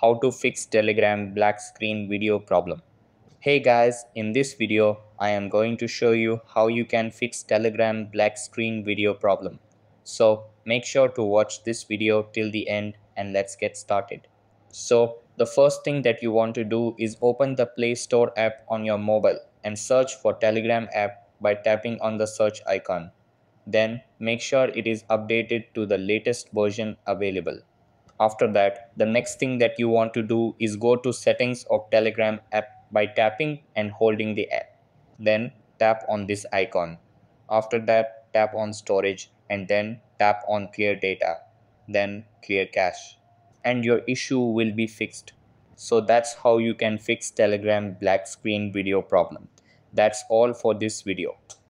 How to fix Telegram black screen video problem. Hey guys, in this video I am going to show you how you can fix Telegram black screen video problem. So make sure to watch this video till the end and let's get started. So the first thing that you want to do is open the Play Store app on your mobile and search for Telegram app by tapping on the search icon. Then make sure it is updated to the latest version available. After that, the next thing that you want to do is go to settings of Telegram app by tapping and holding the app. Then tap on this icon. After that, tap on storage and then tap on clear data. Then clear cache. And your issue will be fixed. So that's how you can fix Telegram black screen video problem. That's all for this video.